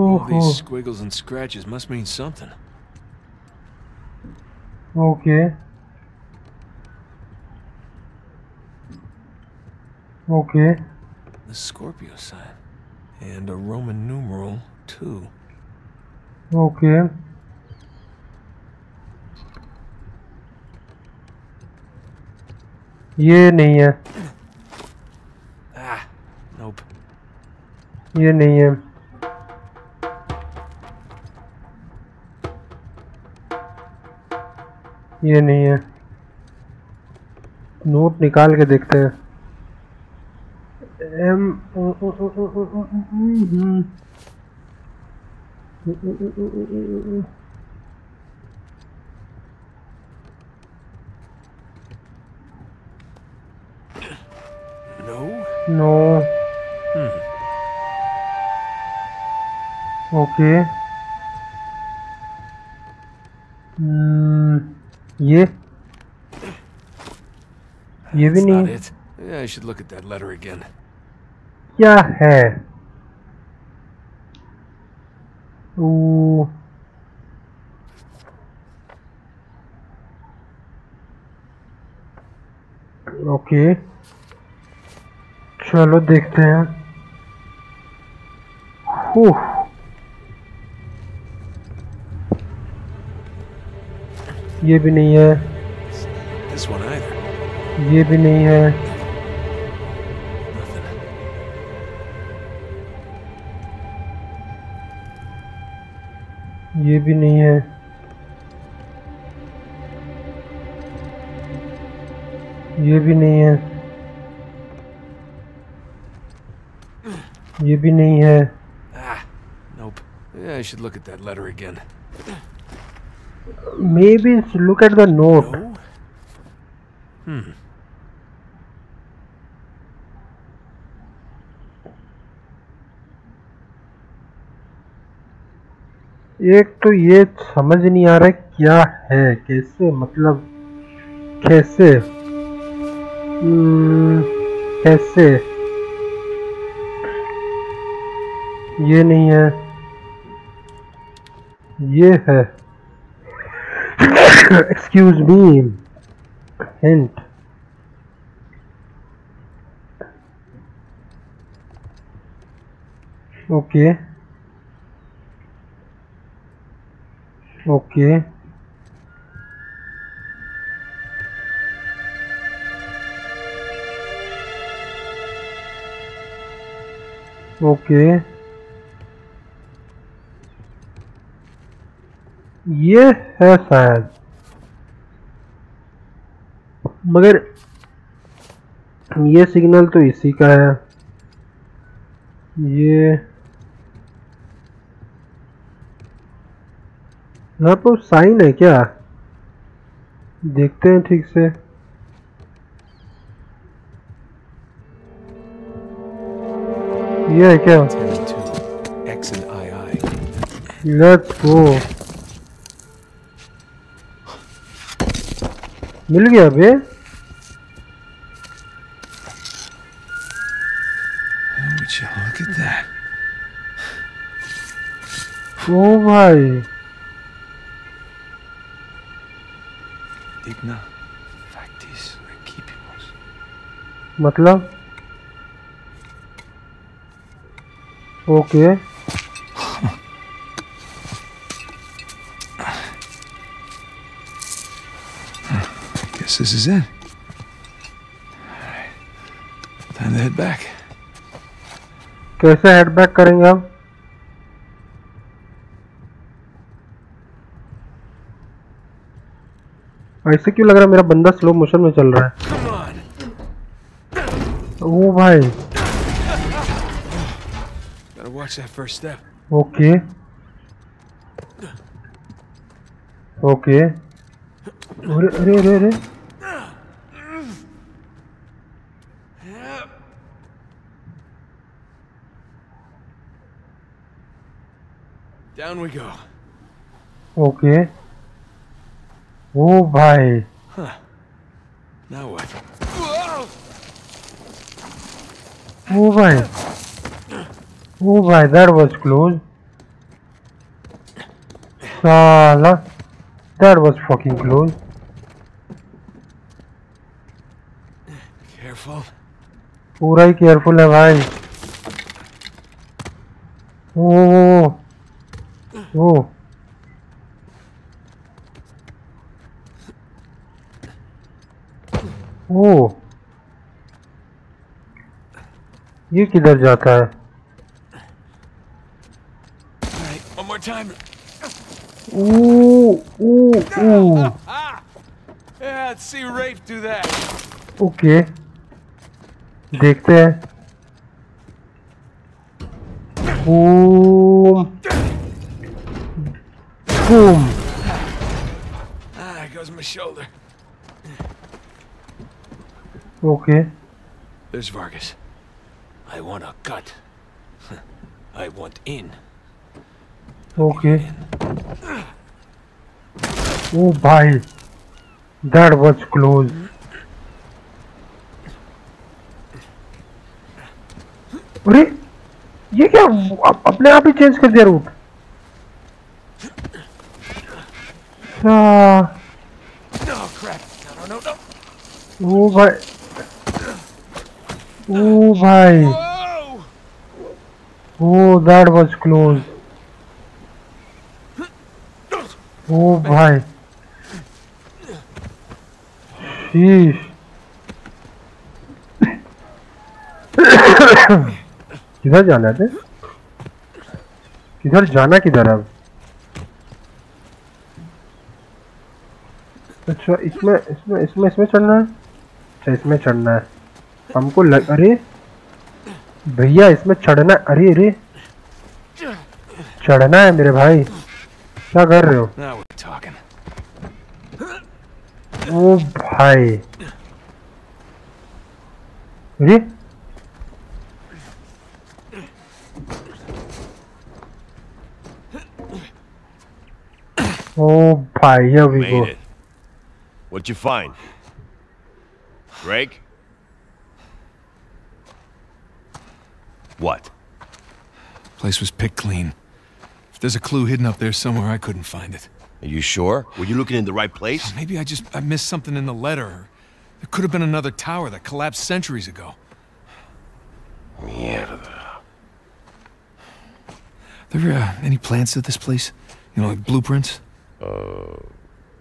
All these squiggles and scratches must mean something. Okay. Okay. The Scorpio sign. And a Roman numeral, too. Okay. ये नहीं है. Ah, nope. ये नहीं है. ये नहीं है नोट निकाल के देखते हैं एम नो नो ओके ये ये भी नहीं क्या है ओ ओके चलो देखते हैं हो ये भी नहीं है ये भी नहीं है ये भी नहीं है ये भी नहीं है ये भी नहीं है Maybe look at the note. No. Hmm. एक तो ये समझ नहीं आ रहा है क्या है, कैसे, मतलब कैसे कैसे ये नहीं है, ये है। Excuse me, hint. Okay okay okay, ये है शायद, मगर ये सिग्नल तो इसी का है, ये यहाँ पर साइन है क्या, देखते हैं ठीक से। ये है क्या, लेट्स गो, मिल गया बे। ओ भाई, मतलब okay okay. This is it. All right. Time to head back. कैसे head back करेंगे हम? ऐसे क्यों लग रहा है मेरा बंदा स्लो मोशन में चल रहा है? ओ भाई। Gotta watch that first step. Okay. Okay. अरे अरे अरे अरे Down we go. Okay. Oh bhai. Huh. Now what? Oh bhai. Oh bhai, that was close. Saala. That was fucking close. Careful. पूरा ही careful है भाई. Oh. Oh. Oh. ये किधर जाता है? One more time. Oh. Oh. Oh. Yeah, let's see Rafe do that. Okay. देखते हैं. Oh. Boom. Ah, it goes my shoulder. Okay. There's Vargas. I want a cut. I want in. Okay. In. Oh, bhai. That was close. अरे ये क्या, अपने आप ही change कर दिया root. ओ भाई, ओ भाई, ओ दैट वाज क्लोज। ओ भाई, शीश। किधर जाना है, किधर जाना, किधर अब? अच्छा इसमें इसमें इसमें इसमें चढ़ना है, अच्छा इसमें चढ़ना है हमको लग, अरे भैया इसमें चढ़ना, अरे अरे चढ़ना है मेरे भाई, क्या कर रहे हो? ओ भाई जी Oh boy, here we go. What'd you find? Drake? What? Place was picked clean. If there's a clue hidden up there somewhere, I couldn't find it. Are you sure? Were you looking in the right place? Maybe I just I missed something in the letter. There could have been another tower that collapsed centuries ago. Mierda. There uh, any plans to this place? You know, like blueprints? Uh,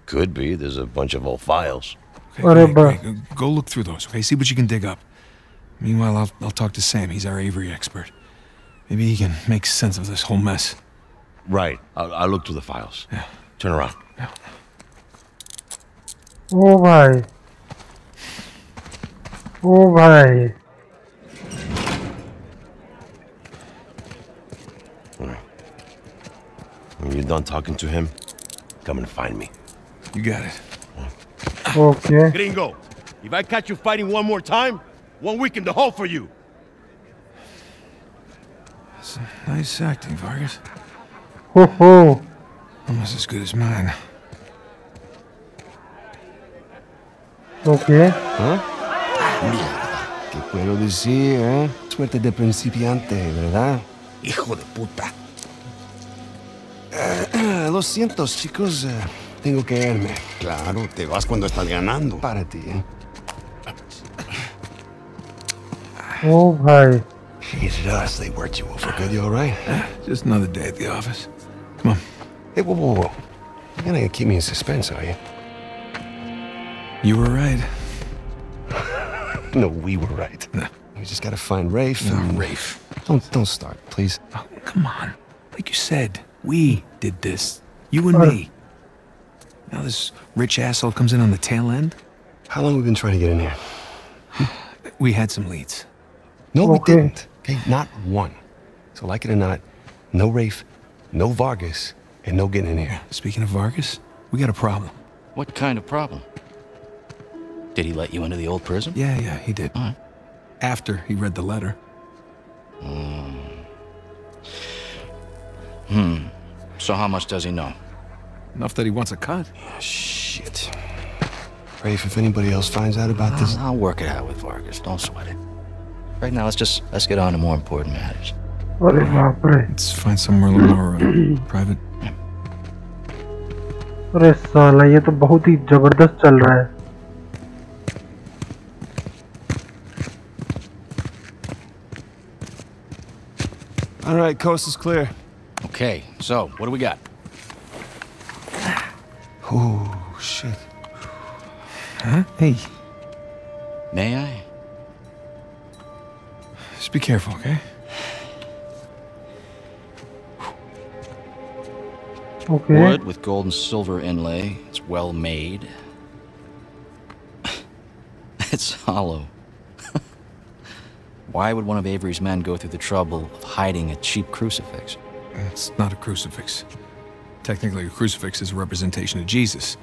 could be. There's a bunch of old files. Okay, Whatever. Okay, okay. Go look through those, okay? See what you can dig up. Meanwhile, I'll, I'll talk to Sam. He's our Avery expert. Maybe he can make sense of this whole mess. Right. I'll, I'll look through the files. Yeah. Turn around. Yeah. Oh, my. Oh, my. All right. When you're done talking to him, come and find me. You got it. Okay. Gringo, if I catch you fighting one more time, one week in the hole for you. That's nice acting, Vargas. Ho ho. Almost as good as mine. Okay. Huh? ¿Qué puedo decir, eh? Suerte de principiante, ¿verdad? Hijo de puta. Lo siento, chicos. Tengo que irme. Claro, te vas cuando estás ganando. Para ti, eh. Oh, hi. Jesus, us. They worked you over good. You all right? Just another day at the office. Come on. Hey, whoa, whoa, whoa. You're not gonna keep me in suspense, are you? You were right. No, we were right. No. We just gotta find Rafe. No, Rafe. Don't, don't start, please. Oh, come on. Like you said, we did this. You and uh. me. Now this rich asshole comes in on the tail end? How long have we been trying to get in here? We had some leads. No, okay. We didn't. Okay, not one. So like it or not, no Rafe, no Vargas, and no getting in here. Speaking of Vargas, we got a problem. What kind of problem? Did he let you into the old prison? Yeah, yeah, he did. All right. After he read the letter. Mm. Hmm. So how much does he know? Enough that he wants a cut. Oh, shit. Rafe, if anybody else finds out about this... I'll work it out with Vargas. Don't sweat it. Right now, let's just... Let's get on to more important matters. What is happening? Let's find somewhere a little more uh, private. अरे साला ये तो बहुत ही जबरदस्त चल रहा है. All right, coast is clear. Okay, so what do we got? Oh, shit. Huh? Hey. May I? Just be careful, okay? Okay. Wood with gold and silver inlay. It's well made. It's hollow. Why would one of Avery's men go through the trouble of hiding a cheap crucifix? It's not a crucifix. Technically, a crucifix is a representation of Jesus.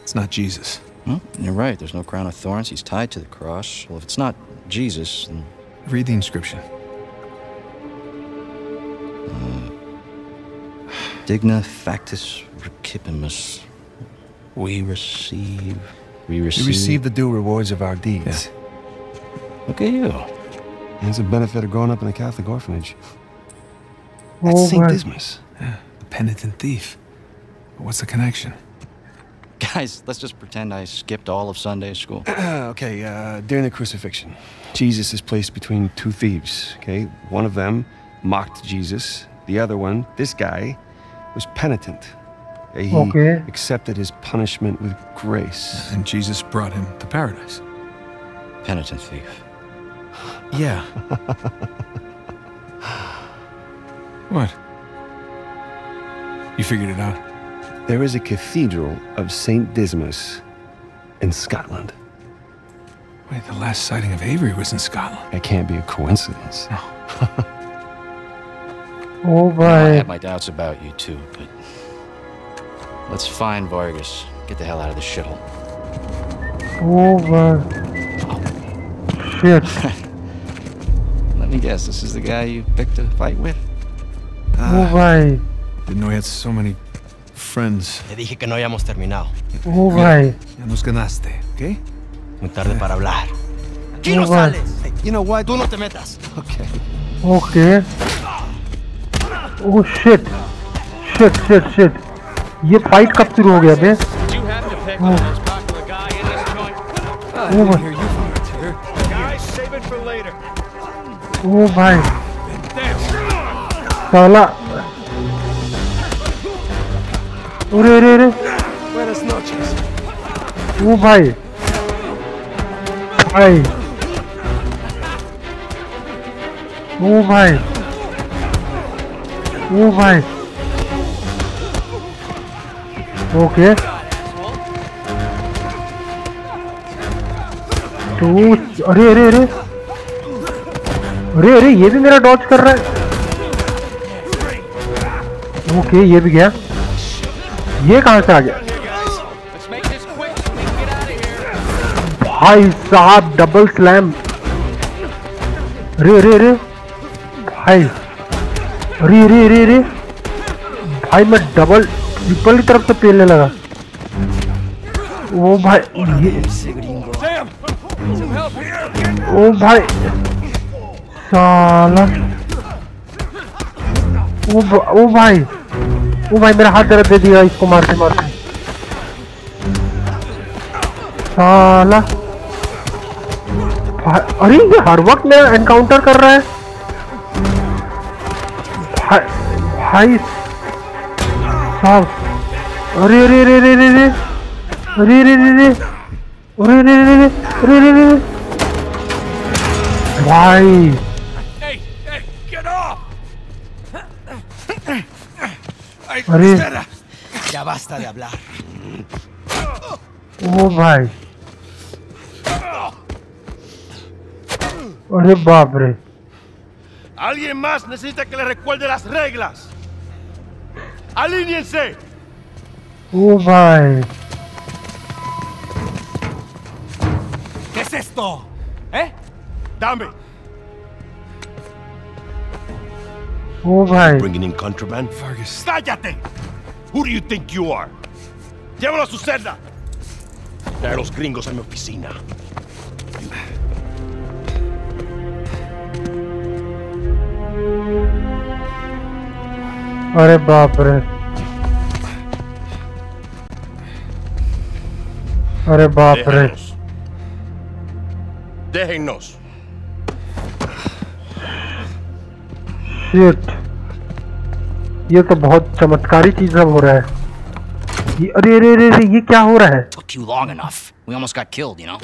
It's not Jesus. Well, you're right. There's no crown of thorns. He's tied to the cross. Well, if it's not Jesus, then... Read the inscription. Uh, Digna factus recipimus. We receive... We receive... We receive the due rewards of our deeds. Yeah. Look at you. And it's a benefit of growing up in a Catholic orphanage. That's oh, Saint Dismas. Yeah. Penitent thief. But what's the connection? Guys, let's just pretend I skipped all of Sunday school. Okay, uh, during the crucifixion, Jesus is placed between two thieves, okay? One of them mocked Jesus. The other one, this guy, was penitent. He okay. accepted his punishment with grace. And Jesus brought him to paradise. Penitent thief. Yeah. What? You figured it out? There is a cathedral of Saint Dismas in Scotland. Wait, the last sighting of Avery was in Scotland. That can't be a coincidence. No. Oh, boy. I have my doubts about you, too, but... Let's find Vargas. Get the hell out of this shithole. Oh, boy. shit. Let me guess, this is the guy you picked a fight with? Ah, oh, right. Didn't know he had so many friends. Te dije que no hayamos terminado. Oh, right. Ya nos ganaste, okay? Muy tarde para hablar. Aquí no sales. You know why? Tú no te metas. Okay. Okay. Oh shit. Shit, shit, shit. ये fight कब शुरू हो गया बे? Oh my. Oh my. साला. अरे अरे अरे. Oh भाई. भाई. Oh भाई. Oh भाई. Okay. Dude, अरे अरे अरे अरे अरे ये भी मेरा डॉच कर रहा है. Okay, ये भी गया. ये कहाँ से आ गया? भाई साहब डबल स्लैम. अरे अरे अरे भाई. अरे अरे अरे अरे भाई मैं डबल ट्रिपल की तरफ से पेलने लगा. ओ भाई ओ भाई साला. ओ ओ भाई ओ भाई मेरा हाथ दर्द दे दिया इसको मारते मारते साला. अरे ये हर वक्त मेरा एनकाउंटर कर रहा है भाई, भाई साहब. अरे अरे अरे अरे अरे अरे अरे अरे अरे अरे अरे अरे अरे भाई. अरे ओ भाई. अरे बाप रे. Alguien más necesita que le recuerde las reglas. Alíñense. Oh my. ¿Qué es esto? ¿Eh? Dame. Oh my. Bringing in contraband, Fergus. Cállate. Who do you think you are? Llévalo a su celda. Trae a los gringos a mi oficina. अरे बाप रे. अरे बाप रे. Déjennos. Shit. ये तो बहुत चमत्कारी चीज सब हो रहा है. ये अरे अरे अरे ये क्या हो रहा है? Took you long enough. We almost got killed, you know.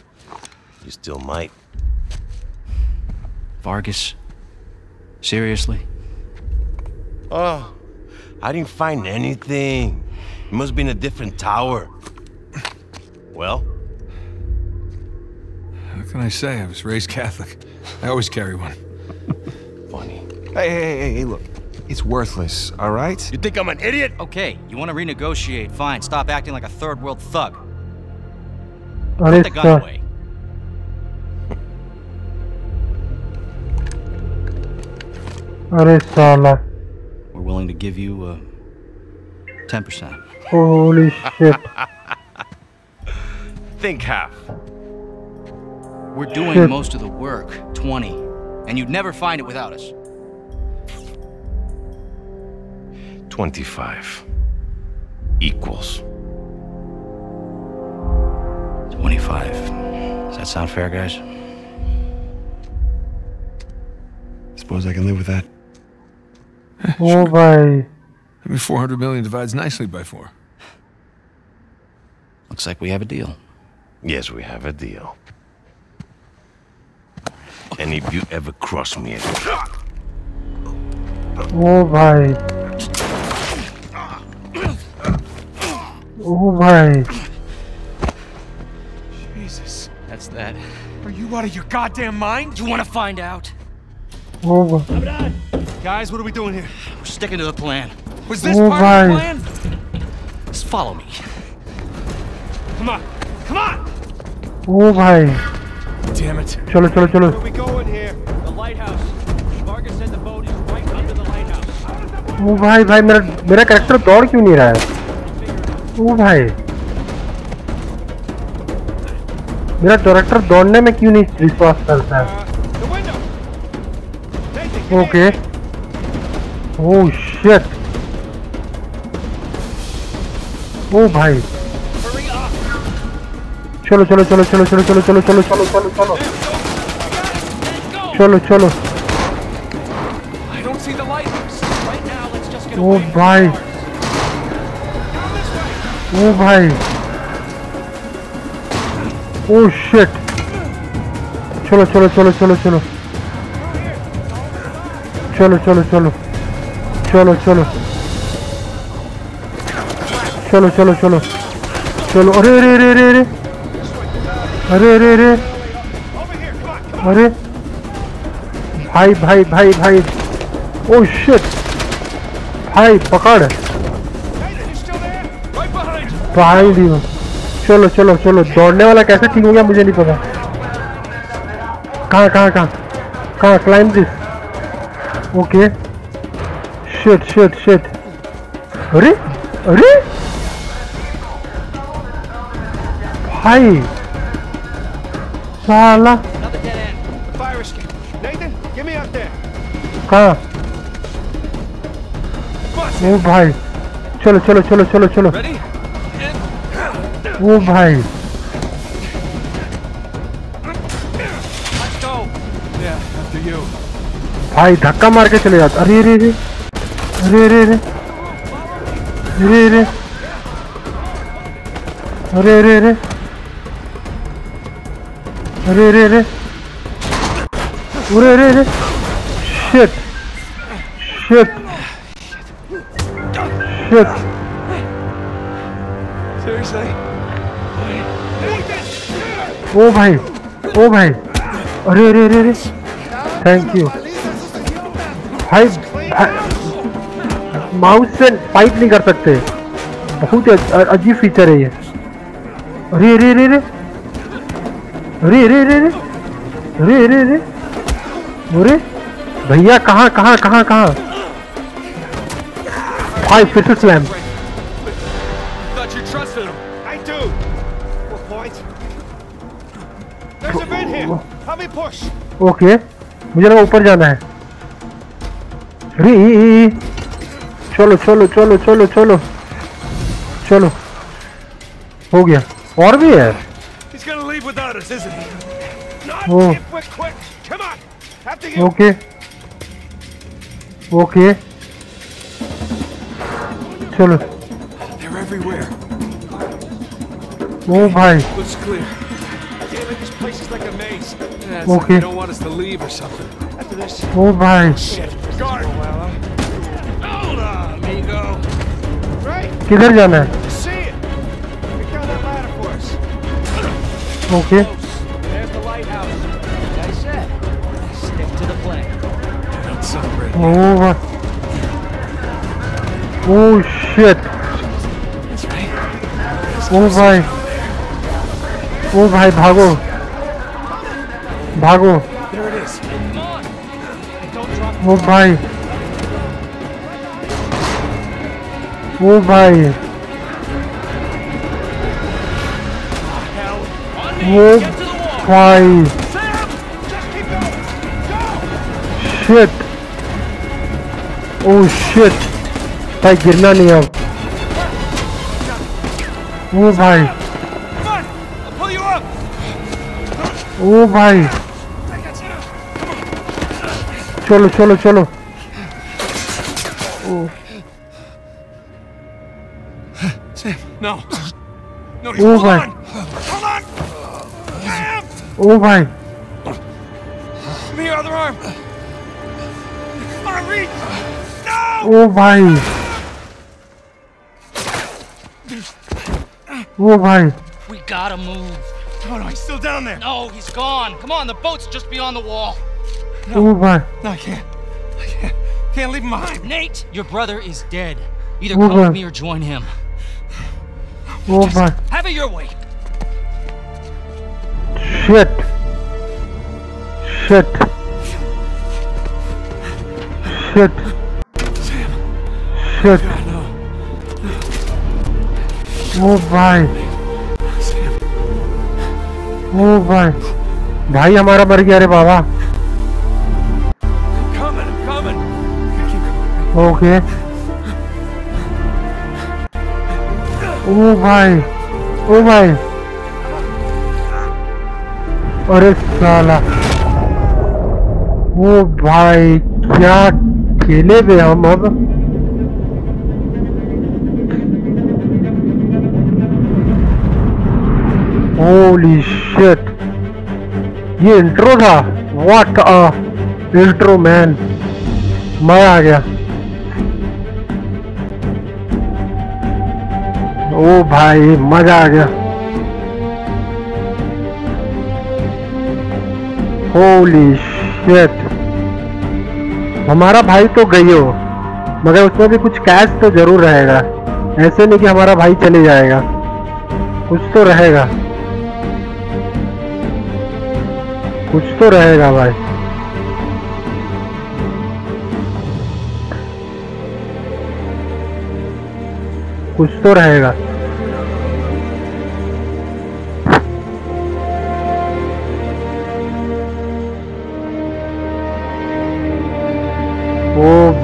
You still might. Vargas. Seriously? Oh. I didn't find anything. It must be in a different tower. Well? What can I say? I was raised Catholic. I always carry one. Funny. Hey, hey, hey, hey, look. It's worthless, all right? You think I'm an idiot? Okay, you want to renegotiate, fine. Stop acting like a third world thug. Put the gun away. Arisala. We're willing to give you uh, ten percent. Holy shit. Think half. We're doing shit. Most of the work, twenty. And you'd never find it without us. twenty-five. Equals. twenty-five. Does that sound fair, guys? Suppose I can live with that. Oh my! I mean, four hundred million divides nicely by four. Looks like we have a deal. Yes, we have a deal. And if you ever cross me again, oh my! Oh my! Jesus, that's that. Are you out of your goddamn mind? You want to find out? Oh my! Guys, what are we doing here? We're sticking to the plan. Was this oh part my. Of the plan? Just follow me. Come on. Come on! Oh my. damn it. Chalo, chalo, chalo. Where are we going here? The lighthouse. Vargas said the boat is right under the lighthouse. Oh, bhai, bhai, mera mera character dor kyun nahi raha hai? Oh, bhai. Mera character daudne mein kyun nahi विश्वास करता है? Okay. Oh shit. Oh, bhai. Chalo, chalo, chalo, chalo, chalo, chalo, chalo, chalo, chalo, chalo, chalo. Chalo, chalo. I don't see the light. Right now, let's just get away. Oh, bhai. Oh, bhai. Oh shit. Chalo, chalo, chalo, chalo, chalo. Chalo, chalo, chalo. Chalo, chalo. Chalo, chalo, chalo. Chalo. Arre, arre, arre, arre. Arre, arre, arre. Arre. Bhai, bhai, bhai, bhai. Oh shit. Bhai, pakad. Behind you. Chalo, chalo, chalo. दौड़ने वाला कैसे ठीक हो गया मुझे नहीं पता. कहाँ, कहाँ, कहाँ? कहाँ? Climb this. Okay. Shit, shit, shit. Arre? Arre? Bhai. Sala. Another dead end. The fire escape. Nathan, get me up there. Kaha? Oh, bhai. Chalo, chalo, chalo, chalo, chalo. Ready? Oh, bhai. Let's go. Yeah, after you. Bhai, dhakka maar ke chale jaata. Arre, arre, arre. अरे अरे अरे अरे अरे अरे अरे अरे अरे अरे अरे अरे अरे अरे शिट शिट शिट ओ भाई ओ भाई अरे अरे अरे अरे थैंक यू भाई माउस से फाइट नहीं कर सकते बहुत अजीब फीचर है ये अरे अरे अरे अरे अरे अरे अरे अरे अरे अरे भैया कहाँ कहाँ कहाँ कहाँ भाई फिर स्लैम ओके मुझे ना ऊपर जाना है अरे चलो चलो चलो चलो चलो चलो हो गया और भी है ओके ओके चलो ओ भाई ओके ओ भाई किधर जाना है? Okay oh oh shit oh भाई ओह भाई भागो भागो ओह भाई ओ भाई ओ भाई शिट ओ शिट भाई गिरना नहीं अब ओ भाई ओ भाई चलो चलो चलो No. No, you hold on. Hold on. Oh my. The other arm. Come on, reach. No. Oh my. Oh my. We gotta move. No, no, he's still down there. No, he's gone. Come on, the boat's just beyond the wall. No. Oh my. No, I can't. I can't. Can't leave him behind. Nate, your brother is dead. Either oh, come with me or join him. Oh, just have it your way. Shit. Shit. Shit. Sam. Shit. God, no. Oh भाई. Sam. Oh भाई. भाई हमारा मर गया रे बाबा. I'm coming, I'm coming. Okay. Oh भाई. Oh भाई. अरे साला. ओ भाई क्या खेले बे हम अब होली शिट ये इंट्रो था व्हाट अ इंट्रो मैन मैं आ गया ओ भाई मजा आ गया होली शिट हमारा भाई तो गई हो मगर उसमें भी कुछ कैश तो जरूर रहेगा ऐसे नहीं कि हमारा भाई चले जाएगा कुछ तो रहेगा कुछ तो रहेगा भाई कुछ तो रहेगा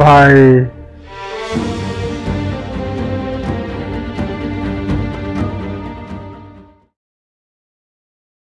भाई